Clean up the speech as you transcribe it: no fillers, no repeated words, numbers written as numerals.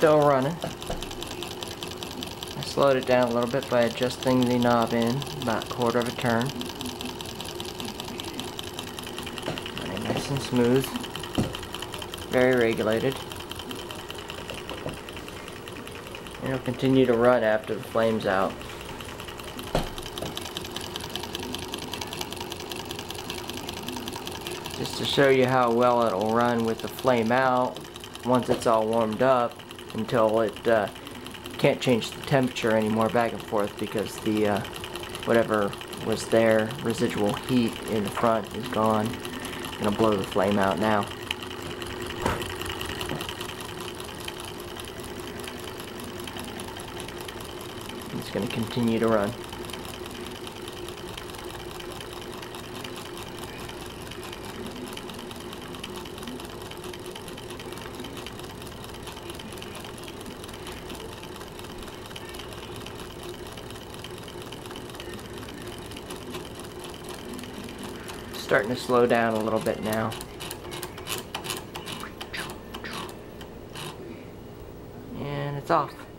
still running. I slowed it down a little bit by adjusting the knob in about 1/4 of a turn. Very nice and smooth. Very regulated. And it'll continue to run after the flame's out. Just to show you how well it'll run with the flame out once it's all warmed up, until it can't change the temperature anymore back and forth, because the whatever was there, residual heat in the front, is gone. I'm gonna blow the flame out now. It's gonna continue to run. Starting to slow down a little bit now. And it's off.